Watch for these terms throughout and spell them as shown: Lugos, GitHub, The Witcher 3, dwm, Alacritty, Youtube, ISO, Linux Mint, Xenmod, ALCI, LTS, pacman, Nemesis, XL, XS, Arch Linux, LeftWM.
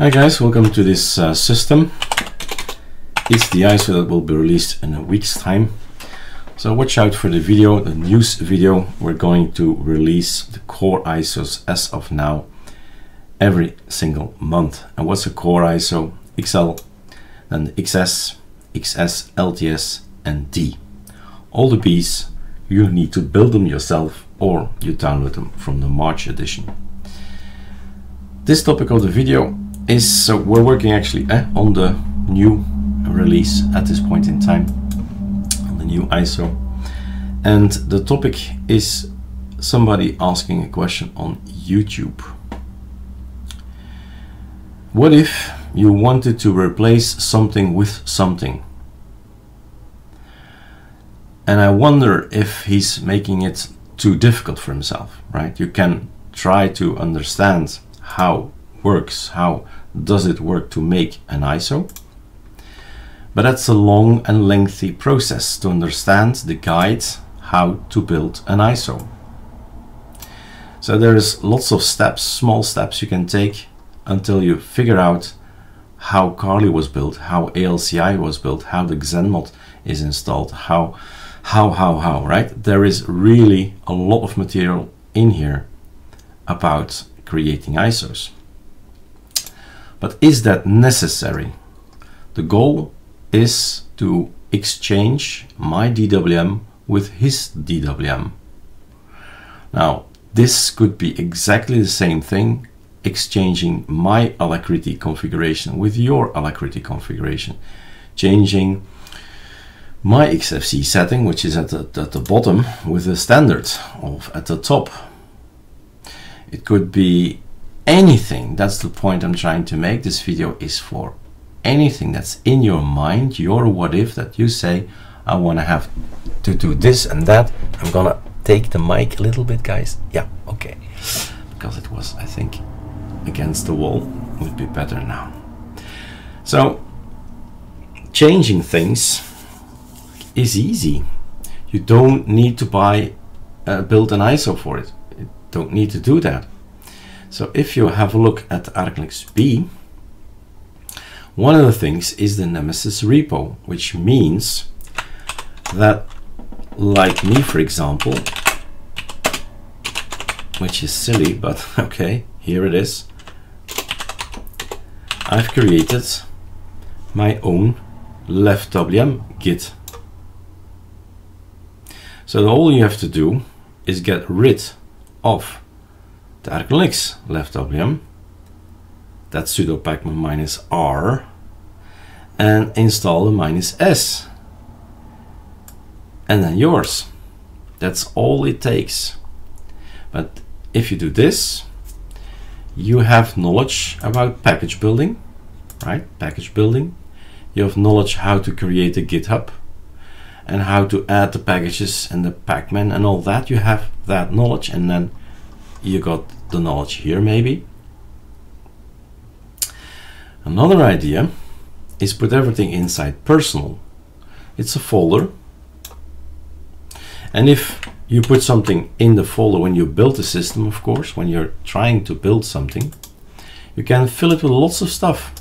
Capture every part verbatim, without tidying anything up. Hi guys, welcome to this uh, system. It's the I S O that will be released in a week's time. So watch out for the video, the news video. We're going to release the core I S Os as of now every single month. And what's a core I S O? X L, then the X S, X S, L T S and D. All the B's, you need to build them yourself or you download them from the March edition. This topic of the video is, so we're working actually eh, on the new release at this point in time, on the new I S O, and the topic is somebody asking a question on YouTube. What if you wanted to replace something with something? And I wonder if he's making it too difficult for himself, right? You can try to understand how works, how does it work to make an I S O, but that's a long and lengthy process to understand the guide how to build an I S O. So there's lots of steps, small steps you can take until you figure out how Carly was built, how A L C I was built, how the Xenmod is installed, how how how how right? There is really a lot of material in here about creating I S Os. But is that necessary? The goal is to exchange my D W M with his D W M. Now, this could be exactly the same thing, exchanging my Alacritty configuration with your Alacritty configuration, changing my X F C setting, which is at the, at the bottom, with a standard of at the top. It could be anything. That's the point I'm trying to make. This video is for anything that's in your mind, your what if, that you say, I want to have to do this and that. I'm gonna take the mic a little bit, guys. Yeah, okay. Because it was, I think, against the wall. It would be better now. So, changing things is easy. You don't need to buy, uh, build an I S O for it. Don't need to do that. So if you have a look at Arch Linux B, one of the things is the Nemesis repo, which means that, like me for example, which is silly, but okay, here it is, I've created my own LeftWM git. So all you have to do is get rid of the Arch Linux LeftWM, that's sudo pacman minus r, and install the minus s, and then yours. That's all it takes. But if you do this, you have knowledge about package building, right? Package building. You have knowledge how to create a GitHub and how to add the packages and the pacman and all that. You have that knowledge, and then you got the knowledge here. Maybe another idea is put everything inside personal. It's a folder, and if you put something in the folder when you build the system, of course, when you're trying to build something, you can fill it with lots of stuff.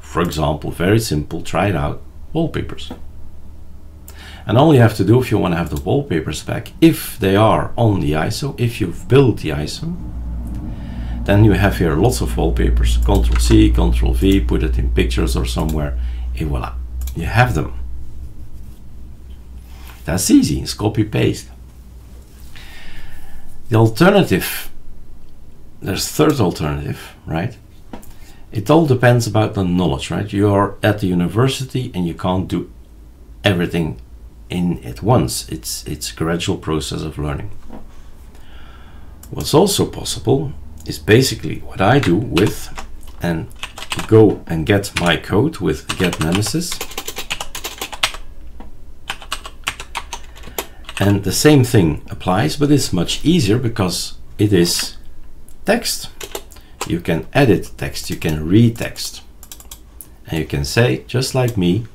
For example, very simple, try it out, wallpapers. And all you have to do if you want to have the wallpapers back, if they are on the I S O, if you've built the I S O, then you have here lots of wallpapers. Control C, Control V, put it in pictures or somewhere, et voila, you have them. That's easy, it's copy paste. The alternative, there's third alternative, right? It all depends about the knowledge, right? You are at the university and you can't do everything in at once. It's it's a gradual process of learning. What's also possible is basically what I do with, and go and get my code with get Nemesis, and the same thing applies, but it's much easier because it is text. You can edit text, you can read text, and you can say, just like me,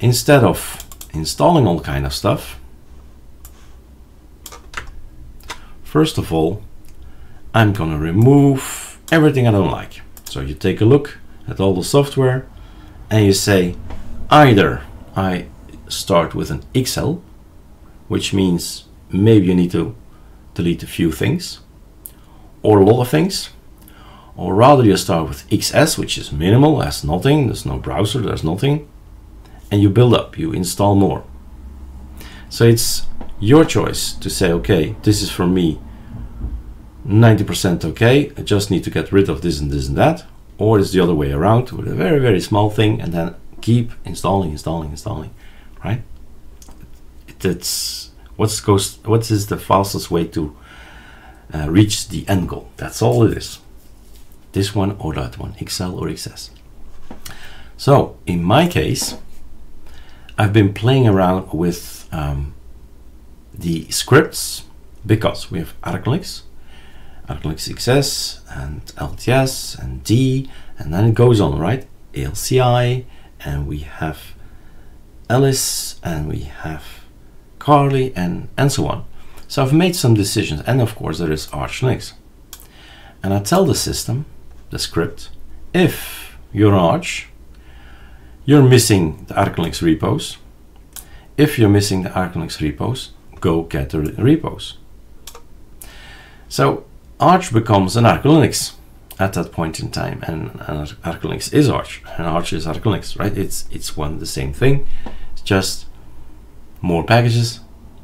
instead of installing all kind of stuff, first of all, I'm gonna remove everything I don't like. So you take a look at all the software and you say, either I start with an X L, which means maybe you need to delete a few things or a lot of things, or rather you start with X S, which is minimal, has nothing, there's no browser, there's nothing, and you build up, you install more. So it's your choice to say, okay, this is for me ninety percent okay, I just need to get rid of this and this and that, or it's the other way around with a very, very small thing and then keep installing, installing, installing, right? That's what's goes, what is the fastest way to uh, reach the end goal. That's all it is. This one or that one, X L or X S. So in my case, I've been playing around with um, the scripts because we have Arch Linux, Arch Linux X S and L T S and D, and then it goes on, right? A L C I, and we have Alice, and we have Carly, and and so on. So I've made some decisions, and of course there is Arch Linux. And I tell the system, the script, if you're Arch, you're missing the Arch Linux repos. If you're missing the Arch Linux repos, go get the repos. So Arch becomes an Arch Linux at that point in time, and, and Arch Linux is Arch, and Arch is Arch Linux, right? It's it's one the same thing. It's just more packages,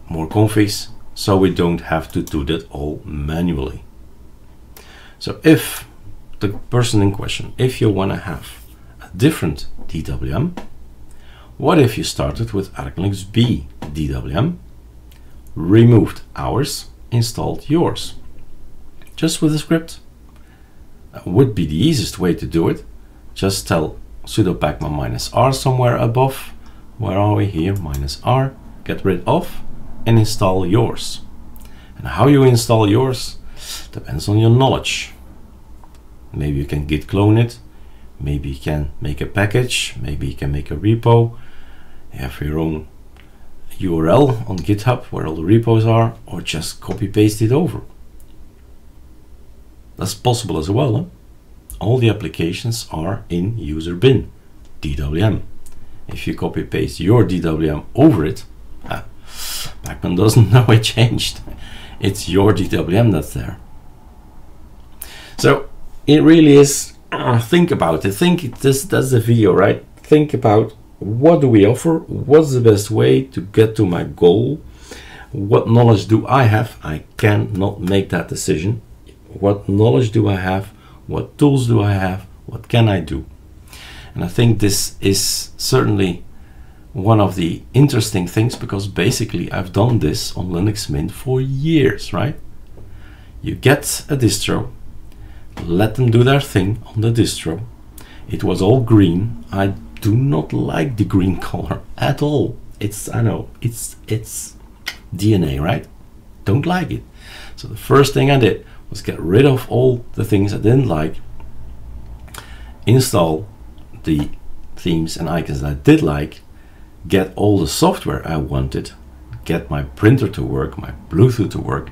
more configs, so we don't have to do that all manually. So if the person in question, if you want to have a different D W M, what if you started with Arch Linux B D W M, removed ours, installed yours, just with a script? That would be the easiest way to do it. Just tell sudo pacman minus r somewhere above. Where are we here? Minus r. Get rid of and install yours. And how you install yours depends on your knowledge. Maybe you can git clone it, maybe you can make a package, maybe you can make a repo, you have your own U R L on GitHub where all the repos are, or just copy paste it over. That's possible as well, huh? All the applications are in user bin D W M. If you copy paste your D W M over it, ah, pacman doesn't know it changed. It's your D W M that's there. So it really is, uh, think about it. Think, this, that's the video, right? Think about, what do we offer? What's the best way to get to my goal? What knowledge do I have? I cannot make that decision. What knowledge do I have? What tools do I have? What can I do? And I think this is certainly one of the interesting things, because basically I've done this on Linux Mint for years, right? You get a distro, let them do their thing on the distro. It was all green. I do not like the green color at all. It's, I know, it's, it's D N A, right? Don't like it. So the first thing I did was get rid of all the things I didn't like, install the themes and icons that I did like, get all the software I wanted, get my printer to work, my Bluetooth to work,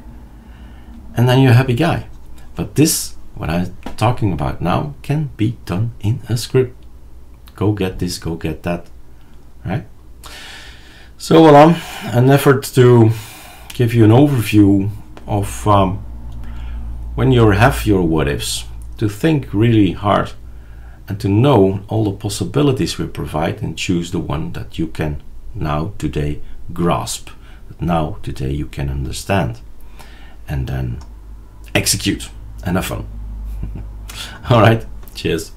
and then you're a happy guy. But this, what I'm talking about now, can be done in a script. Go get this, go get that, right? So well, an effort to give you an overview of um, when you have your what ifs, to think really hard and to know all the possibilities we provide and choose the one that you can now today grasp, that now today you can understand, and then execute and have fun. All right, cheers.